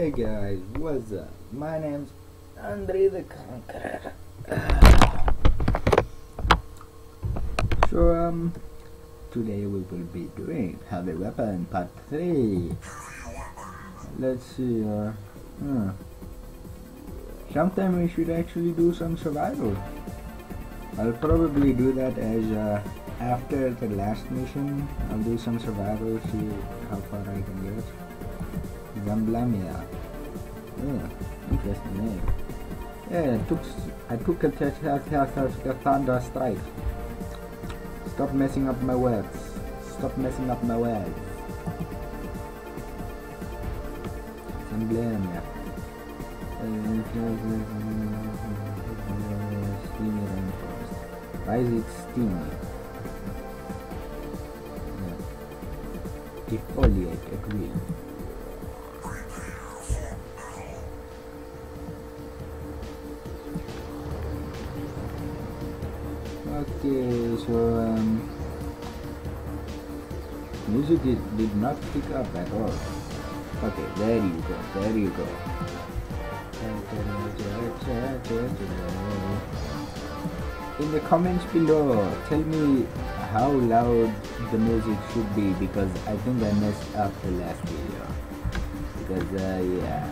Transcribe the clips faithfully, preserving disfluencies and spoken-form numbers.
Hey guys, what's up? My name's Andre the Conqueror. So um, today we will be doing Heavy Weapon Part three. Let's see. Uh, hmm. Sometime we should actually do some survival. I'll probably do that as uh, after the last mission. I'll do some survival, see how far I can get. Zamblamia. Yeah, interesting name. Yeah, I took, I took a thunder strike. Stop messing up my words. Stop messing up my words. Zamblamia. Steamy rainforest. Why is it steamy? Yeah. Defoliate at will. Okay, so um, music did, did not pick up at all. Okay, there you go, there you go. In the comments below, tell me how loud the music should be, because I think I messed up the last video. Because uh, yeah.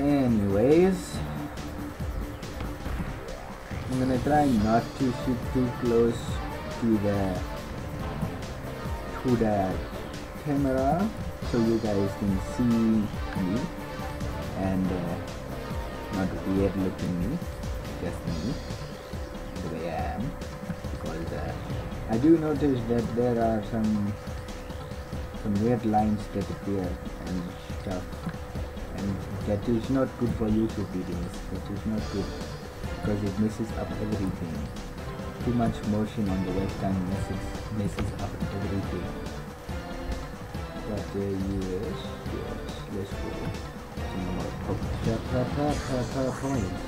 Anyways, I'm gonna try not to sit too close to the to the camera so you guys can see me and uh, not weird looking me, just me, the way I am. Because uh, I do notice that there are some some weird lines that appear and stuff. And that is not good for YouTube videos. That is not good because it messes up everything. Too much motion on the webcam messes messes up everything. But uh, yes, yes, let's go. Some more points.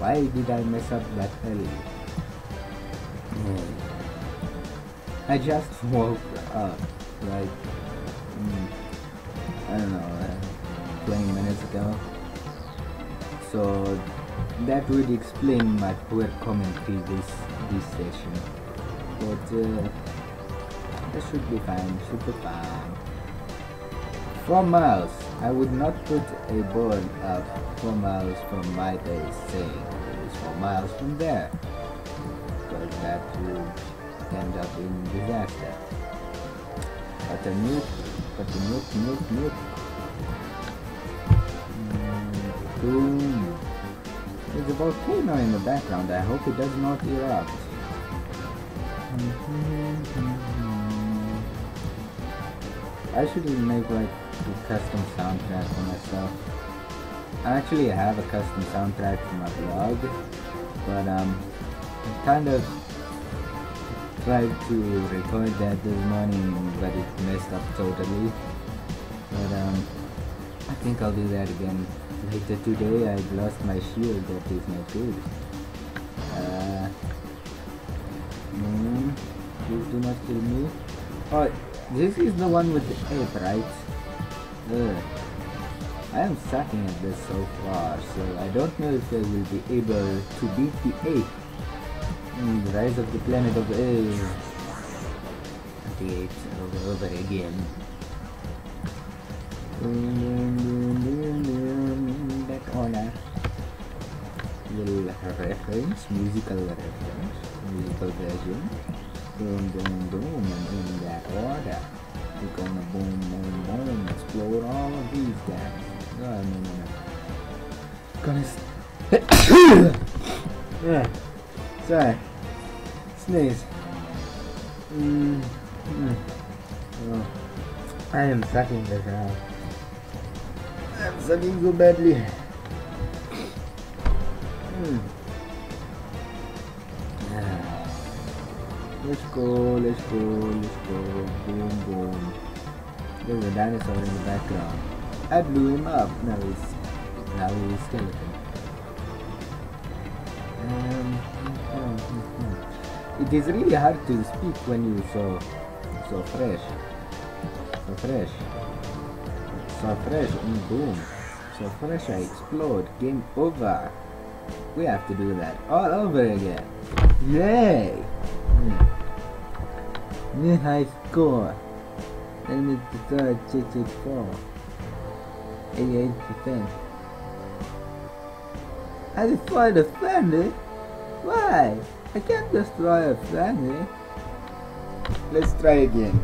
Why did I mess up that early? Hmm. I just woke up. Like, mm, I don't know. Uh, twenty minutes ago, so that would explain my poor commentary this this session, but uh, that should be fine, should be fine. Four miles, I would not put a board up four miles from my place saying it is four miles from there, because that would end up in disaster. But a nuke, but a nuke, nuke, nuke. Boom. There's a volcano in the background. I hope it does not erupt. I should make like a custom soundtrack for myself. I actually have a custom soundtrack for my blog, but um, I kind of tried to record that this morning, but it messed up totally. But um, I think I'll do that again. Later today, I lost my shield, that is not good. Uh, mm, please do not kill me. Oh, this is the one with the ape, right? Ugh. I am sucking at this so far, so I don't know if I will be able to beat the ape. Mm, rise of the planet of the apes. The apes over, over again. That honor will reference, musical reference, musical version. Boom, boom, boom, and in that order. We're gonna boom, boom, boom, explore all of these guys. No, no, no, no. Gonna. St yeah. Sorry. Sneeze. Mm. Mm. Oh. I am sucking this out. I'm sucking so badly. Hmm. Ah. Let's go, let's go, let's go. Boom, boom. There's a dinosaur in the background. I blew him up. Now he's, now he's skeleton. Um, it is really hard to speak when you so So fresh. So fresh. So fresh and boom. So fresh I explode. Game over. We have to do that all over again. Yay! New high score. Let me decide sixty-four. eighty-eight percent. I destroyed a family? Why? I can't destroy a family. Let's try again.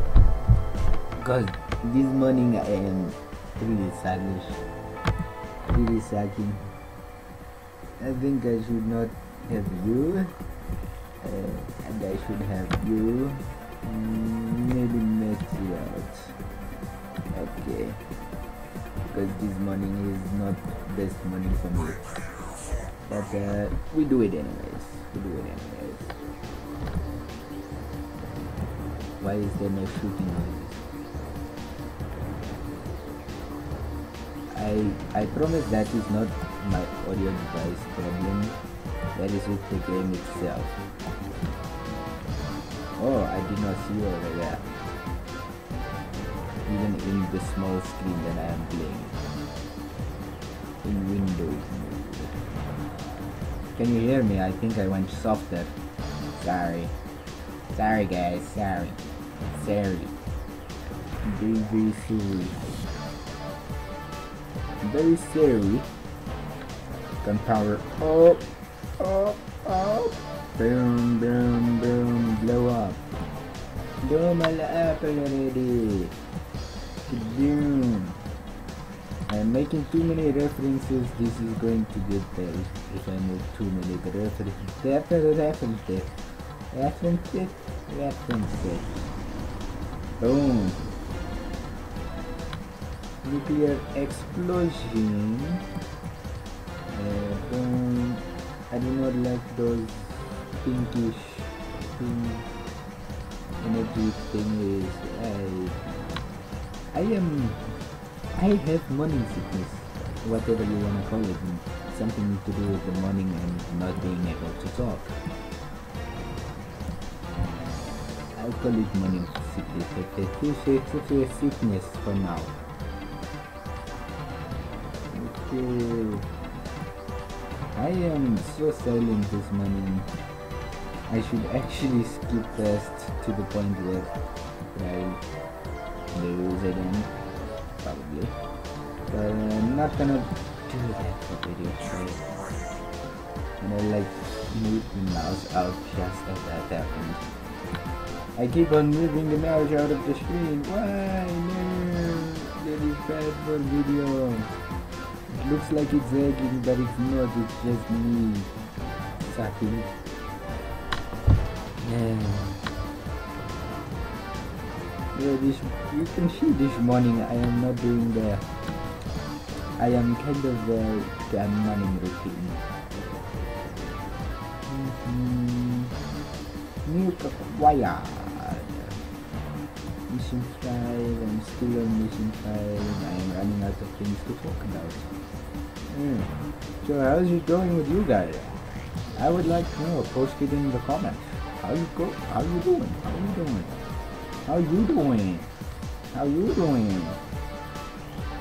Because this morning I am really sluggish. Really sucking. I think I should not have you. Uh, and I should have you. Maybe make you out. Okay. Because this morning is not best morning for me. But uh, we do it anyways. We do it anyways. Why is there no shooting noise? I I promise that is not my audio device problem. That is with the game itself. Oh, I did not see you over there. Even in the small screen that I am playing. In Windows. Can you hear me? I think I went softer. Sorry. Sorry guys, sorry. Sorry. Very sorry. Very sorry. Gunpowder up. Up, up. Boom, boom, boom. Blow up. Blow my apple already. Boom. I'm making too many references. This is going to get bad if I make too many references. References, references. References, references. Boom. Nuclear explosion. Uh, boom. I do not like those pinkish pink energy thingies. I, I am. I have morning sickness, whatever you wanna call it, something to do with the morning and not being able to talk. I'll call it morning sickness, it's a sickness for now. Okay. I am so silent this morning. I should actually skip past to the point where I lose again. Probably, but I'm not gonna do that for video today. And I like move the mouse out just as that happened. I keep on moving the mouse out of the screen. Why? No, that is bad for video. It looks like it's lagging, but it's not. It's just me sucking. Yeah. Yeah, this, you can see this morning I am not doing the, I am kind of the, the morning routine. Mm-hmm. New Kakwaya. Mission five, I'm still on Mission five, I am running out of things to talk about. Mm. So how is it going with you guys? I would like to know, post it in the comments. How you go, how you doing, how you doing? How you doing? How you doing?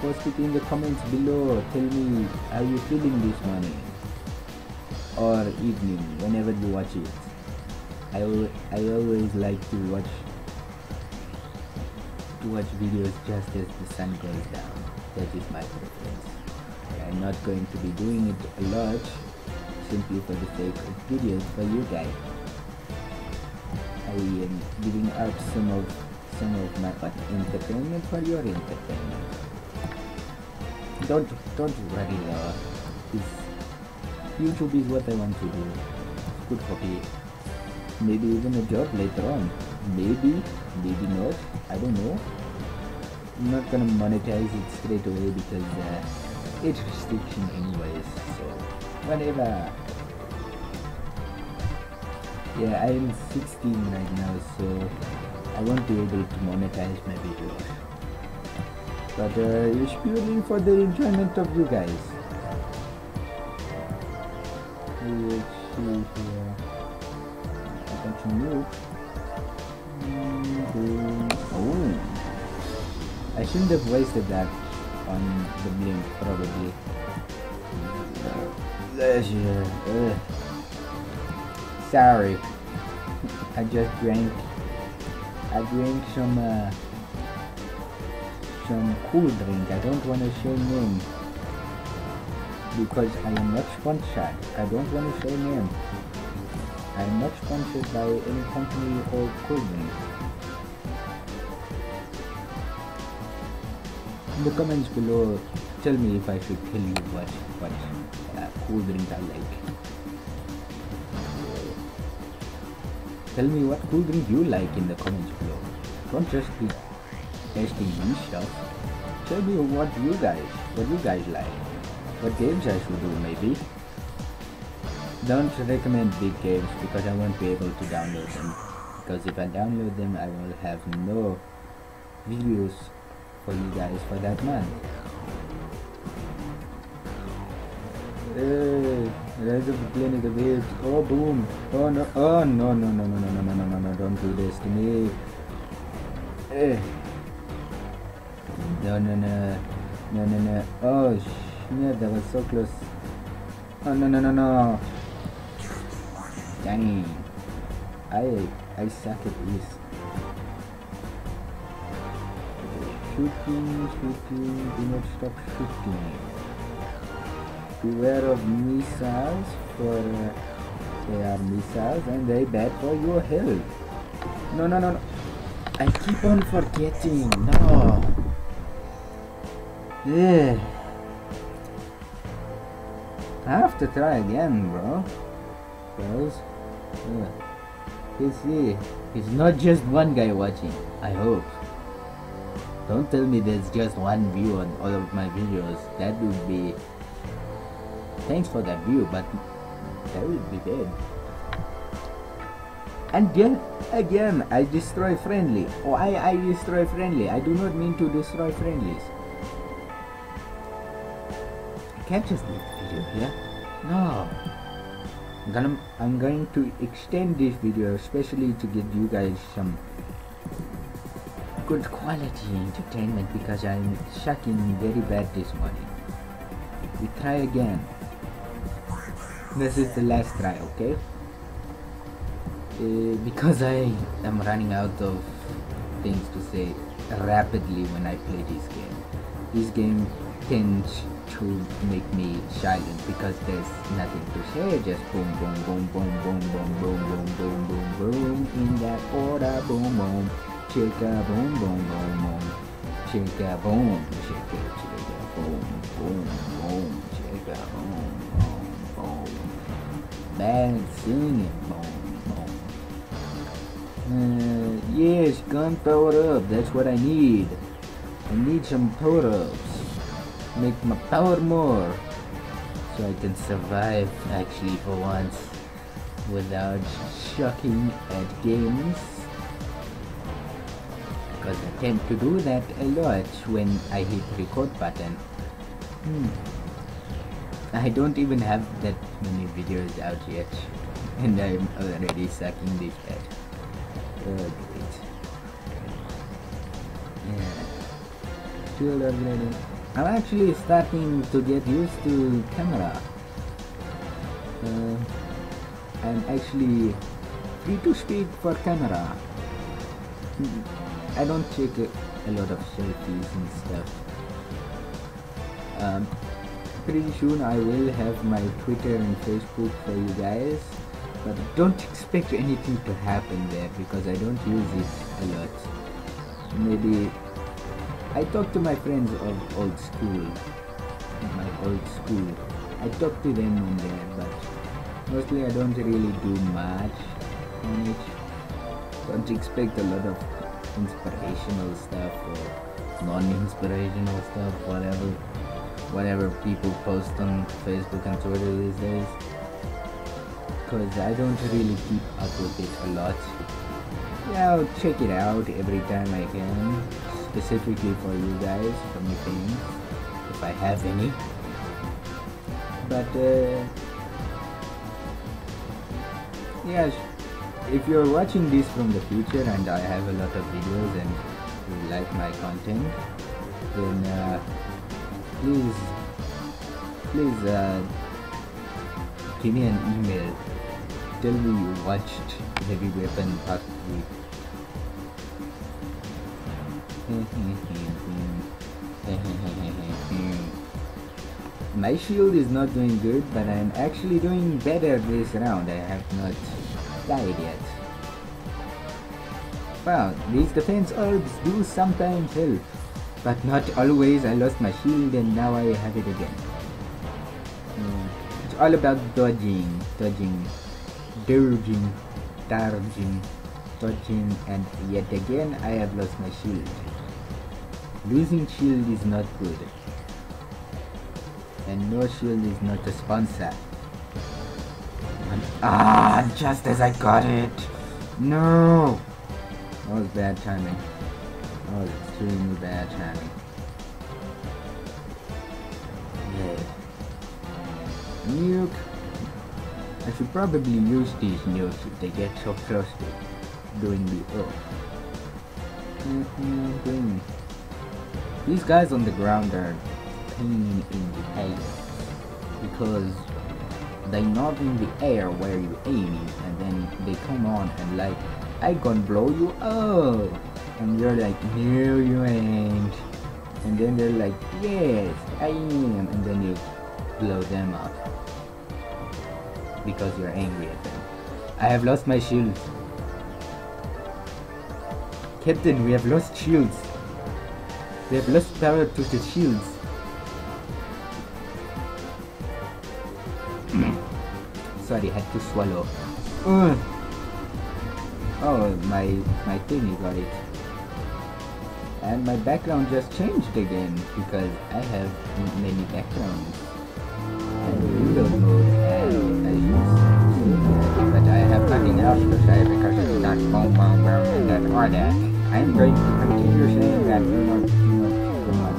Post it in the comments below. Tell me how you feeling this morning or evening, whenever you watch it. I I always like to watch to watch videos just as the sun goes down. That is my preference. I'm not going to be doing it a lot, simply for the sake of videos for you guys. I am giving out some of some of my entertainment for your entertainment. Don't don't worry though. It's, YouTube is what I want to do. It's good for me. Maybe even a job later on. Maybe, maybe not. I don't know. I'm not gonna monetize it straight away because uh, it's restriction anyways. So whatever. Yeah, I'm sixteen right now, so I won't be able to monetize my videos. But uh, it's purely for the enjoyment of you guys. Let's see here. I got some milk. Ooh. I shouldn't have wasted that on the blink, probably. Ugh. Sorry. I just drank. I drank some uh, some cool drink. I don't want to say name because I am not sponsored. I don't want to say name. I am not sponsored by any company or cool drink. In the comments below, tell me if I should tell you what what uh, cool drink I like. Tell me what cool drink you like in the comments below. Don't just be testing me stuff. Tell me what you guys, what you guys like. What games I should do maybe. Don't recommend big games because I won't be able to download them. Because if I download them, I will have no videos for you guys for that month. Uh, Rise of the Planet of the Waves. Oh boom. Oh no. Oh no no no no no no no no no. Don't do this to me. Uh. No no no. No no no. Oh shit. That was so close. Oh no no no no. Dang. I I suck at this. Shooting, shooting. Do not stop shooting. Beware of missiles, for uh, they are missiles and they bad for your health. No, no, no, no. I keep on forgetting. No. Ugh. I have to try again, bro. Because you see, it's not just one guy watching. I hope. Don't tell me there's just one view on all of my videos. That would be. Thanks for that view, but that would be bad. And then again, I destroy friendly. Why I destroy friendly? I do not mean to destroy friendlies. I can't just leave the video here. No. I'm gonna, I'm going to extend this video, especially to give you guys some good quality entertainment because I'm sucking very bad this morning. We try again. This is the last try, okay? Uh, because I am running out of things to say rapidly when I play this game. This game tends to make me silent because there's nothing to say. Just boom, boom, boom, boom, boom, boom, boom, boom, boom, boom, boom, in that order, boom, boom, chicka, boom, boom, boom, boom, chicka, boom, chicka, chicka, boom, boom, boom, chicka, boom, boom. Bad singing, boom, boom. Uh, yes, gun power up, that's what I need. I need some power ups. Make my power more. So I can survive, actually, for once. Without shocking at games. Because I tend to do that a lot when I hit record button. Hmm. I don't even have that many videos out yet, and I'm already sucking this bad. Oh great. Yeah. Still upgrading. I'm actually starting to get used to camera. Uh, I'm actually free to speak for camera. I don't take a, a lot of selfies and stuff. Um, Pretty soon I will have my Twitter and Facebook for you guys, but don't expect anything to happen there because I don't use it a lot. Maybe I talk to my friends of old school, my old school. I talk to them on there, but mostly I don't really do much on it. Don't expect a lot of inspirational stuff or non-inspirational stuff, whatever. Whatever people post on Facebook and Twitter these days, because I don't really keep up with it a lot. Yeah, I'll check it out every time I can, specifically for you guys, for my fans, if I have any. But uh, yeah, If you're watching this from the future and I have a lot of videos and you like my content, then uh, please please uh, give me an email. Tell me you watched Heavy Weapon Part three. My shield is not doing good, but I am actually doing better this round. I have not died yet. Wow, these defense orbs do sometimes help, but not always. I lost my shield and now I have it again. Mm. It's all about dodging, dodging, dodging, dodging, dodging, and yet again I have lost my shield. Losing shield is not good. And no shield is not a sponsor. And, ah, just as I got it! No! That was bad timing. That was extremely bad timing. Yeah. Nuke! I should probably use these nukes if they get so close to doing the off. Mm-hmm. These guys on the ground are in the air because they're not in the air where you aim it, and then they come on and like, I gonna blow you up, and you're like, no you ain't, and then they're like, yes I am, and then you blow them up because you're angry at them. I have lost my shield, Captain. We have lost shields. We have lost power to the shields. Sorry, had to swallow. Ugh. Oh, my my thingy got it. And my background just changed again because I have many backgrounds. And window mode and I use. But I have nothing else to say because it's not boom boom boom in that order. I'm going to continue saying that. Do not, do not, do not,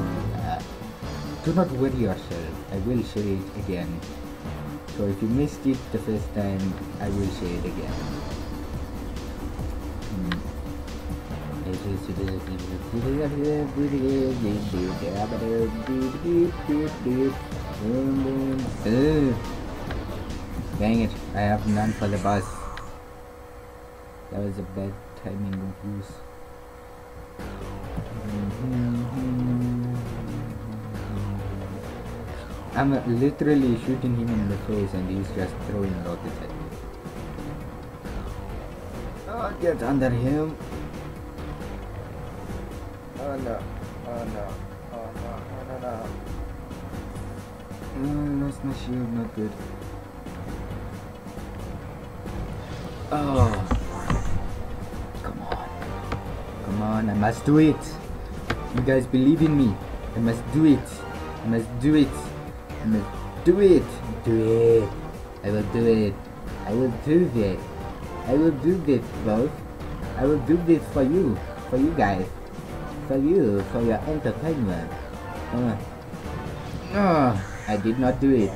uh, do not worry yourself. I will say it again. So if you missed it the first time, I will say it again. Hmm. Uh, dang it, I have none for the bus. That was a bad timing of use. I'm literally shooting him in the face and he's just throwing rockets at me. Oh, get under him. Oh no, oh no, oh no, oh no, no. Mm, lost my shield, not good. Oh. Come on. Come on, I must do it. You guys believe in me. I must do it. I must do it. Do it! Do it! I will do it! I will do this! I will do this, both! I will do this for you! For you guys! For you! For your entertainment! Uh. Uh. I did not do it!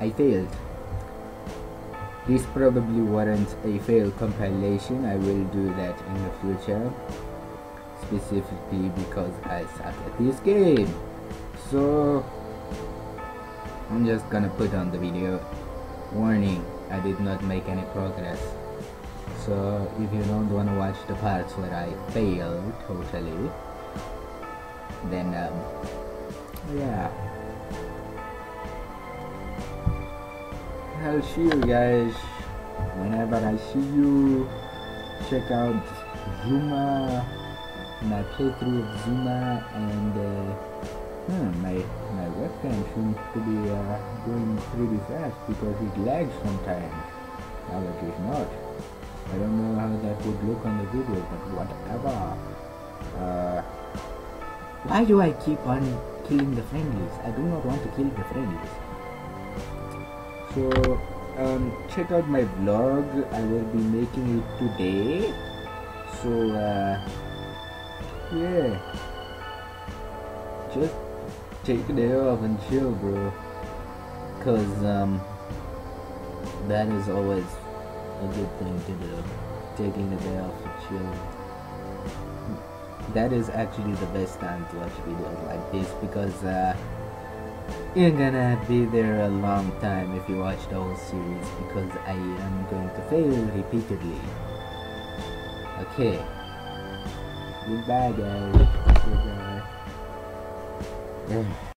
I failed! This probably warrants a failed compilation. I will do that in the future. Specifically because I suck at this game! So I'm just gonna put on the video. Warning, I did not make any progress. So if you don't wanna watch the parts where I fail totally, then um, yeah. I'll see you guys whenever I see you. Check out Zuma, my playthrough of Zuma, and uh, Hmm, my, my webcam seems to be uh, going pretty fast because it lags sometimes. Now it is not. I don't know how that would look on the video, but whatever. Uh, why do I keep on killing the friendlies? I do not want to kill the friendlies. So, um, check out my vlog. I will be making it today. So, uh, yeah. Just take a day off and chill, bro, cause um that is always a good thing to do. Taking the day off for chill. That is actually the best time to watch videos like this, because uh, you're gonna be there a long time if you watch the whole series, because I am going to fail repeatedly. Okay. Goodbye, guys. Goodbye.